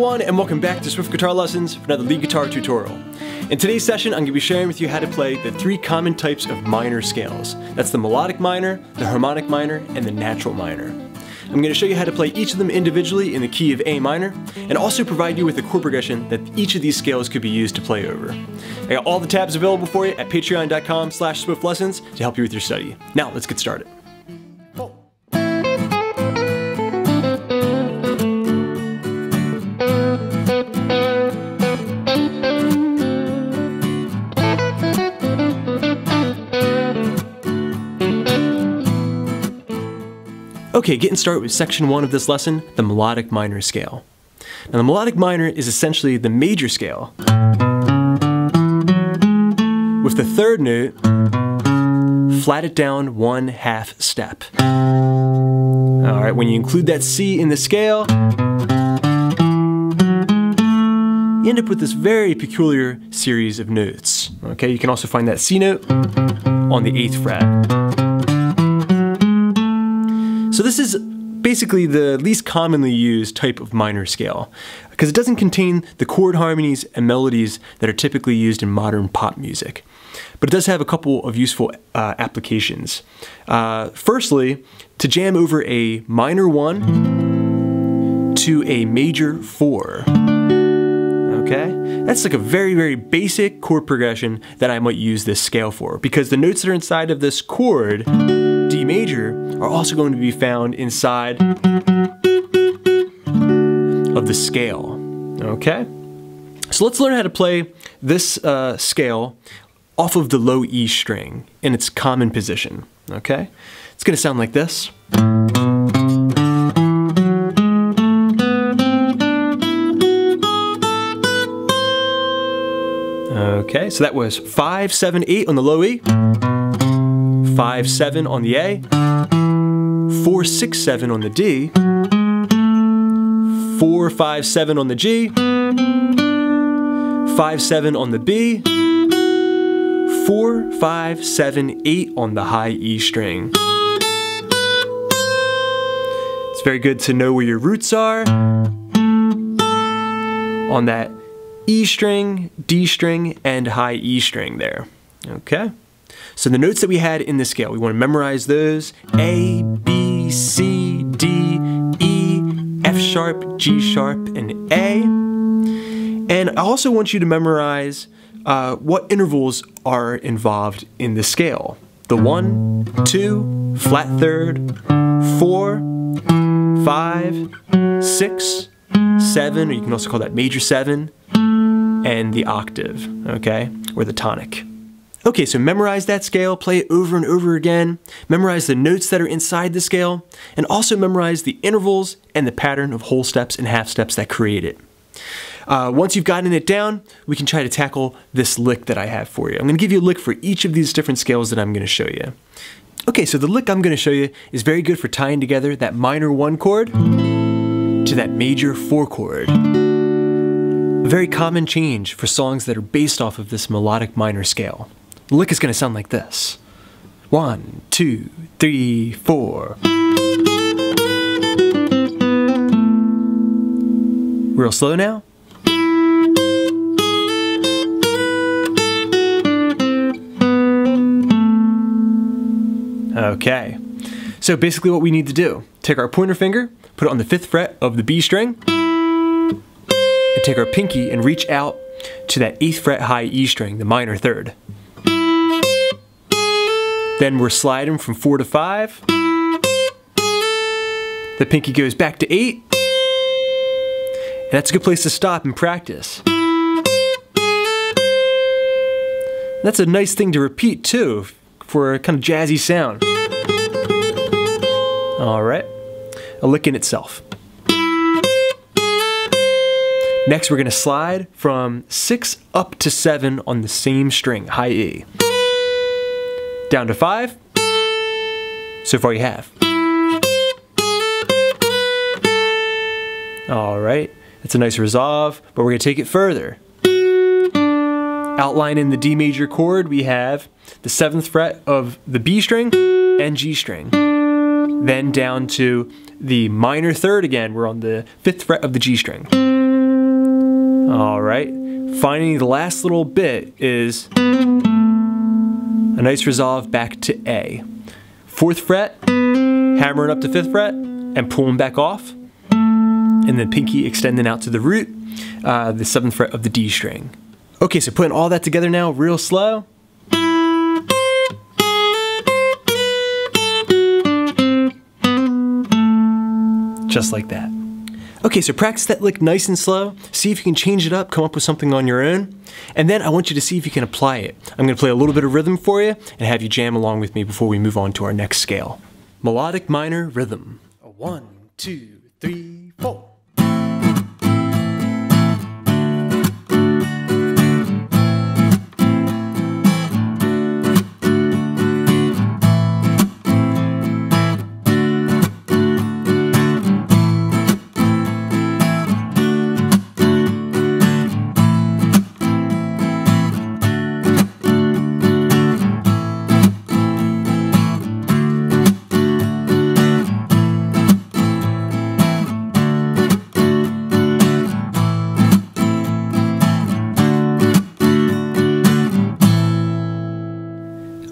everyone, and welcome back to Swift Guitar Lessons for another lead guitar tutorial. In today's session, I'm going to be sharing with you how to play the three common types of minor scales. That's the melodic minor, the harmonic minor, and the natural minor. I'm going to show you how to play each of them individually in the key of A minor, and also provide you with a chord progression that each of these scales could be used to play over. I got all the tabs available for you at patreon.com/swiftlessons to help you with your study. Now, let's get started. Okay, getting started with section 1 of this lesson, the melodic minor scale. Now the melodic minor is essentially the major scale, with the third note flatted down 1/2 step. Alright, when you include that C in the scale, you end up with this very peculiar series of notes. Okay, you can also find that C note on the 8th fret. So this is basically the least commonly used type of minor scale, because it doesn't contain the chord harmonies and melodies that are typically used in modern pop music. But it does have a couple of useful applications. Firstly, to jam over a minor 1 to a major 4. Okay? That's like a very, very basic chord progression that I might use this scale for, because the notes that are inside of this chord, D major, are also going to be found inside of the scale, okay? So let's learn how to play this scale off of the low E string in its common position, okay? It's gonna sound like this. Okay, so that was 5, 7, 8 on the low E. 5, 7 on the A, 4, 6, 7 on the D, 4, 5, 7 on the G, 5, 7 on the B, 4, 5, 7, 8 on the high E string. It's very good to know where your roots are on that E string, D string, and high E string there, okay? So the notes that we had in this scale, we want to memorize those: A, B, C, D, E, F sharp, G sharp, and A. And I also want you to memorize what intervals are involved in the scale. The 1, 2, flat third, 4, 5, 6, 7, or you can also call that major 7, and the octave, okay, or the tonic. Okay, so memorize that scale, play it over and over again, memorize the notes that are inside the scale, and also memorize the intervals and the pattern of whole steps and half steps that create it. Once you've gotten it down, we can try to tackle this lick that I have for you. I'm going to give you a lick for each of these different scales that I'm going to show you. Okay, so the lick I'm going to show you is very good for tying together that minor 1 chord to that major 4 chord. A very common change for songs that are based off of this melodic minor scale. The lick is going to sound like this. 1, 2, 3, 4. Real slow now. Okay. So basically what we need to do, take our pointer finger, put it on the 5th fret of the B string, and take our pinky and reach out to that 8th fret high E string, the minor 3rd. Then we're sliding from 4 to 5. The pinky goes back to 8. And that's a good place to stop and practice. That's a nice thing to repeat too, for a kind of jazzy sound. Alright, a lick in itself. Next we're going to slide from 6 up to 7 on the same string, high E. Down to 5, so far you have. All right, that's a nice resolve, but we're gonna take it further. Outlining the D major chord, we have the 7th fret of the B string and G string. Then down to the minor 3rd again, we're on the 5th fret of the G string. All right, finding the last little bit is a nice resolve back to A. 4th fret, hammering up to 5th fret and pulling back off, and then pinky extending out to the root, the 7th fret of the D string. Okay, so putting all that together now real slow. Just like that. Okay, so practice that lick nice and slow, see if you can change it up, come up with something on your own, and then I want you to see if you can apply it. I'm gonna play a little bit of rhythm for you and have you jam along with me before we move on to our next scale. Melodic minor rhythm. 1, 2, 3, 4.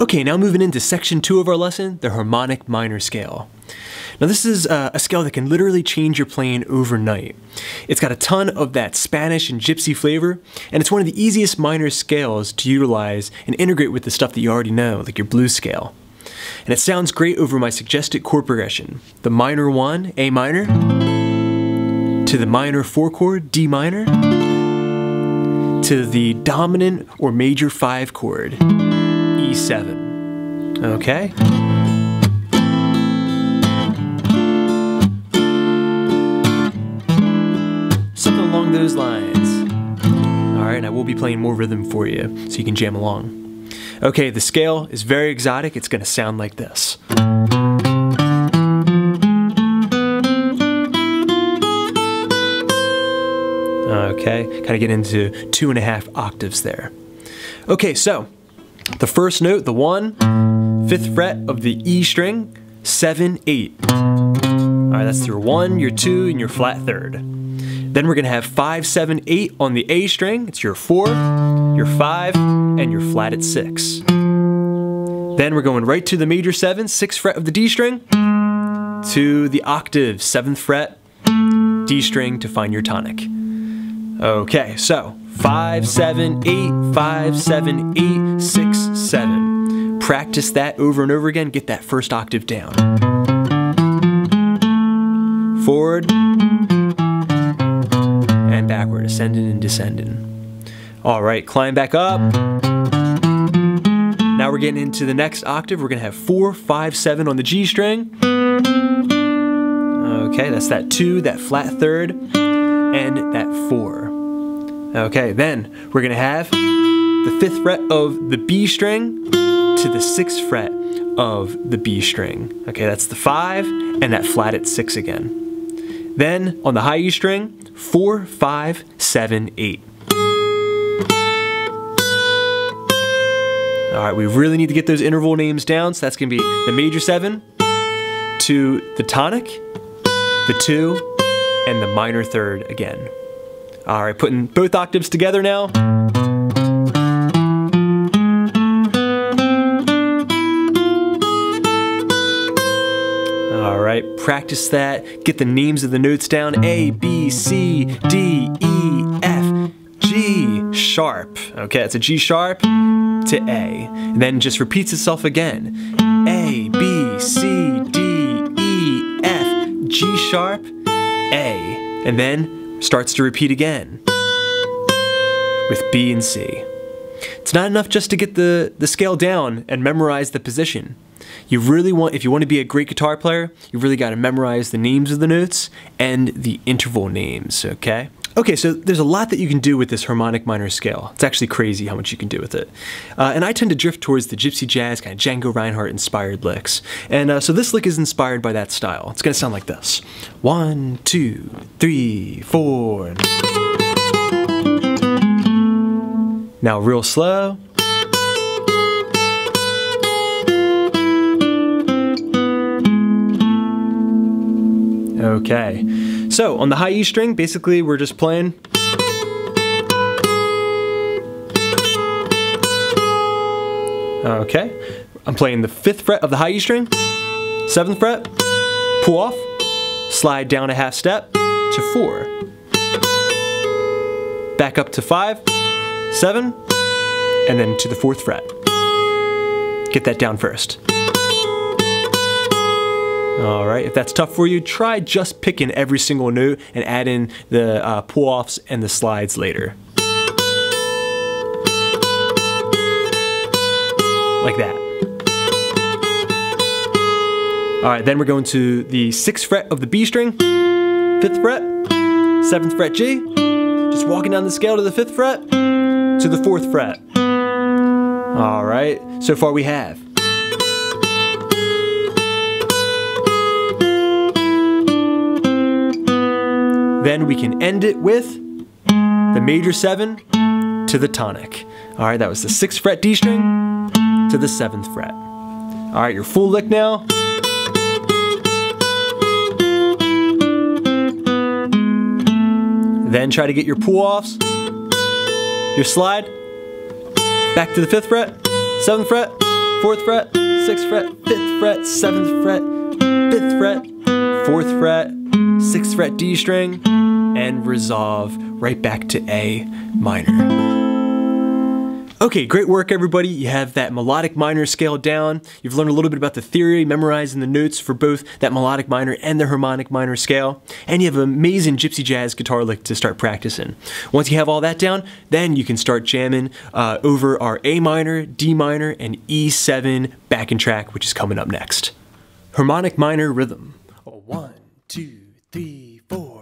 Okay, now moving into section 2 of our lesson, the harmonic minor scale. Now this is a scale that can literally change your playing overnight. It's got a ton of that Spanish and gypsy flavor, and it's one of the easiest minor scales to utilize and integrate with the stuff that you already know, like your blues scale. And it sounds great over my suggested chord progression, the minor 1, A minor, to the minor 4 chord, D minor, to the dominant or major 5 chord, E7. Okay. Something along those lines. All right, and I will be playing more rhythm for you so you can jam along. Okay, the scale is very exotic. It's going to sound like this. Okay, kind of get into 2.5 octaves there. Okay, so the first note, the 1, 5th fret of the E string, 7, 8. Alright, that's your 1, your 2, and your flat 3rd. Then we're going to have 5, 7, 8 on the A string, it's your 4, your 5, and your flat at 6. Then we're going right to the major 7, 6th fret of the D string, to the octave, 7th fret, D string to find your tonic. Okay, so 5, 7, 8, 5, 7, 8, 6, 7. Practice that over and over again. Get that first octave down. Forward and backward, ascending and descending. All right, climb back up. Now we're getting into the next octave. We're gonna have 4, 5, 7 on the G string. Okay, that's that 2, that flat 3rd, and that 4. Okay, then we're gonna have the 5th fret of the B string to the 6th fret of the B string. Okay, that's the 5 and that flat at 6 again. Then on the high E string, 4, 5, 7, 8. All right, we really need to get those interval names down, so that's gonna be the major 7 to the tonic, the 2, and the minor 3rd again. All right, putting both octaves together now. All right, practice that. Get the names of the notes down. A, B, C, D, E, F, G sharp. Okay, it's a G sharp to A. And then just repeats itself again. A, B, C, D, E, F, G sharp, A. And then starts to repeat again with B and C. It's not enough just to get the scale down and memorize the position. You really want, if you want to be a great guitar player, you really got to memorize the names of the notes and the interval names, okay? Okay, so there's a lot that you can do with this harmonic minor scale. It's actually crazy how much you can do with it. And I tend to drift towards the gypsy jazz, kind of Django Reinhardt inspired licks. And so this lick is inspired by that style. It's gonna sound like this. 1, 2, 3, 4. Now real slow. Okay. So on the high E string, basically we're just playing Okay, I'm playing the 5th fret of the high E string, 7th fret, pull off, slide down a half step to 4, back up to 5, 7, and then to the 4th fret. Get that down first. Alright, if that's tough for you, try just picking every single note and add in the pull-offs and the slides later. Like that. Alright, then we're going to the 6th fret of the B string, 5th fret, 7th fret G, just walking down the scale to the 5th fret, to the 4th fret. Alright, so far we have then we can end it with the major 7 to the tonic. Alright, that was the 6th fret D string to the 7th fret. Alright, your full lick now. Then try to get your pull-offs, your slide, back to the 5th fret, 7th fret, 4th fret, 6th fret, 5th fret, 7th fret, 5th fret, 4th fret, 6th fret D string, and resolve right back to A minor. Okay, great work everybody. You have that melodic minor scaled down. You've learned a little bit about the theory, memorizing the notes for both that melodic minor and the harmonic minor scale, and you have an amazing gypsy jazz guitar lick to start practicing. Once you have all that down, then you can start jamming over our A minor, D minor, and E7 backing track, which is coming up next. Harmonic minor rhythm. 1, 2, 3, 4.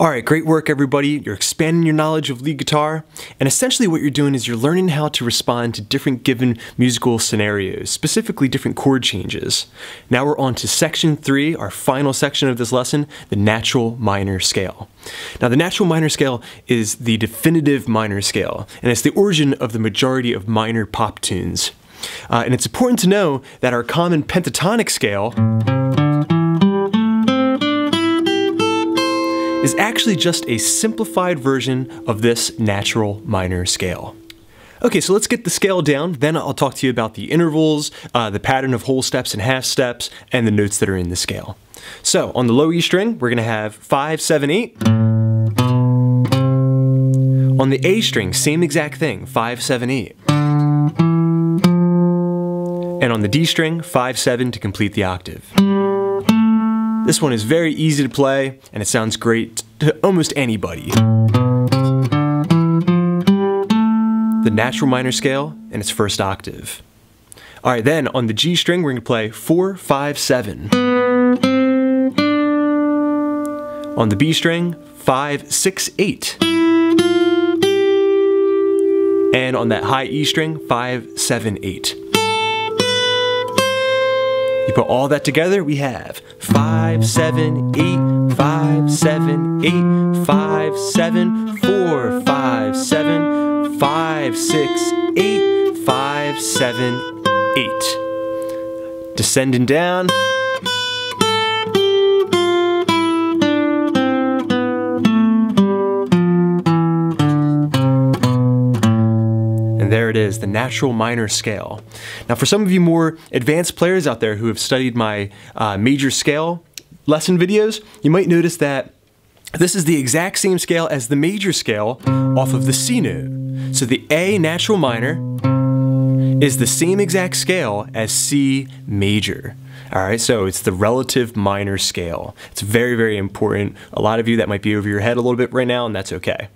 Alright, great work everybody. You're expanding your knowledge of lead guitar, and essentially what you're doing is you're learning how to respond to different given musical scenarios, specifically different chord changes. Now we're on to section 3, our final section of this lesson, the natural minor scale. Now the natural minor scale is the definitive minor scale, and it's the origin of the majority of minor pop tunes. And it's important to know that our common pentatonic scale is actually just a simplified version of this natural minor scale. Okay, so let's get the scale down, then I'll talk to you about the intervals, the pattern of whole steps and half steps, and the notes that are in the scale. So, on the low E string, we're gonna have 5, 7, 8. On the A string, same exact thing, 5, 7, 8. And on the D string, 5, 7 to complete the octave. This one is very easy to play, and it sounds great to almost anybody. The natural minor scale in its first octave. Alright, then on the G string we're going to play 4, 5, 7. On the B string, 5, 6, 8. And on that high E string, 5, 7, 8. You put all that together, we have 5, 7, 8, 5, 7, 8, 5, 7, 4, 5, 7, 5, 6, 8, 5, 7, 8. Descending down. There it is, the natural minor scale. Now for some of you more advanced players out there who have studied my major scale lesson videos, you might notice that this is the exact same scale as the major scale off of the C note. So the A natural minor is the same exact scale as C major. All right, so it's the relative minor scale. It's very, very important. A lot of you, that might be over your head a little bit right now, and that's okay.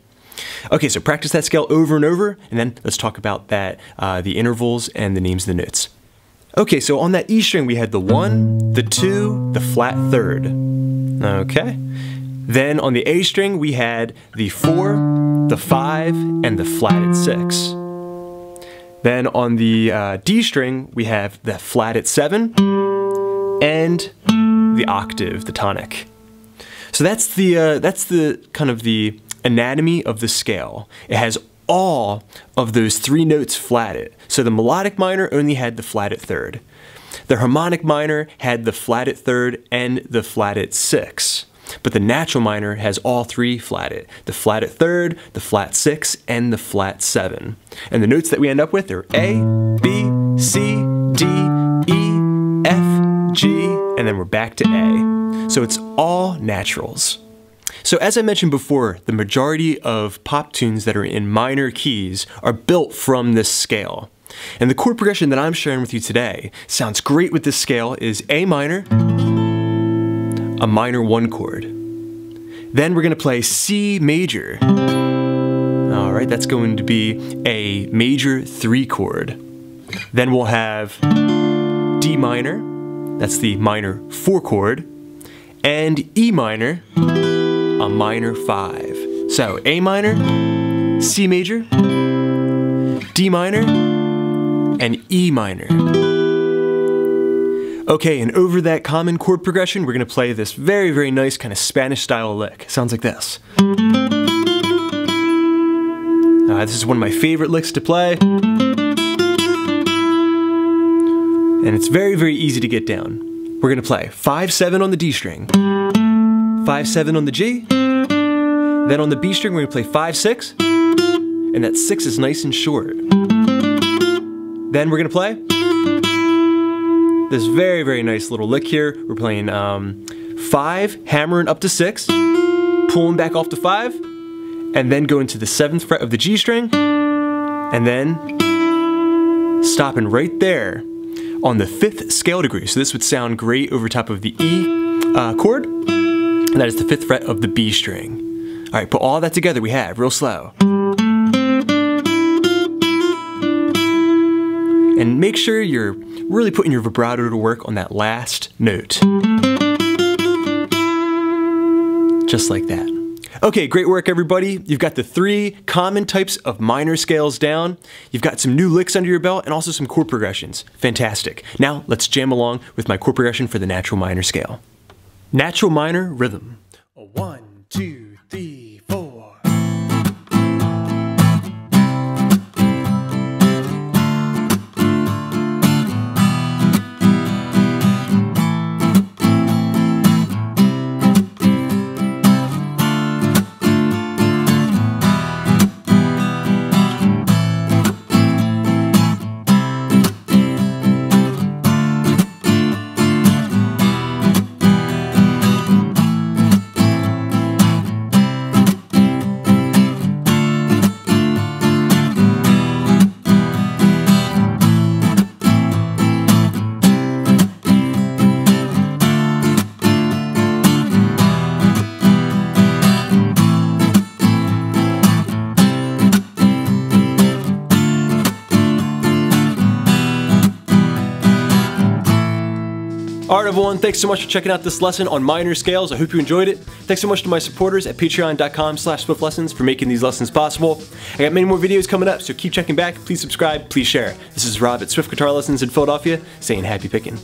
Okay, so practice that scale over and over, and then let's talk about that, the intervals and the names of the notes. Okay, so on that E string, we had the 1, the 2, the flat 3rd. Okay. Then on the A string, we had the 4, the 5, and the flatted 6. Then on the D string, we have the flatted 7, and the octave, the tonic. So that's the kind of the anatomy of the scale. It has all of those three notes flatted. So the melodic minor only had the flatted 3rd. The harmonic minor had the flatted 3rd and the flatted 6. But the natural minor has all three flatted. The flatted 3rd, the flat 6, and the flat 7. And the notes that we end up with are A, B, C, D, E, F, G, and then we're back to A. So it's all naturals. So as I mentioned before, the majority of pop tunes that are in minor keys are built from this scale. And the chord progression that I'm sharing with you today sounds great with this scale is A minor, a minor 1 chord. Then we're going to play C major. All right, that's going to be a major 3 chord. Then we'll have D minor, that's the minor 4 chord, and E minor, a minor 5. So A minor, C major, D minor, and E minor. Okay, and over that common chord progression, we're gonna play this very, very nice kind of Spanish-style lick. Sounds like this. This is one of my favorite licks to play. And it's very, very easy to get down. We're gonna play 5-7 on the D string, 5-7 on the G, then on the B string we're gonna play 5-6, and that 6 is nice and short. Then we're gonna play this very, very nice little lick here. We're playing 5, hammering up to 6, pulling back off to 5, and then going to the 7th fret of the G string, and then stopping right there on the 5th scale degree. So this would sound great over top of the E chord, and that is the 5th fret of the B string. All right, put all that together we have, real slow. And make sure you're really putting your vibrato to work on that last note. Just like that. Okay, great work everybody. You've got the 3 common types of minor scales down. You've got some new licks under your belt and also some chord progressions. Fantastic. Now let's jam along with my chord progression for the natural minor scale. Natural minor rhythm. 1, 2, 3, 4. Alright everyone, thanks so much for checking out this lesson on minor scales. I hope you enjoyed it. Thanks so much to my supporters at patreon.com/swiftlessons for making these lessons possible. I got many more videos coming up, so keep checking back. Please subscribe, please share. This is Rob at Swift Guitar Lessons in Philadelphia, saying happy picking.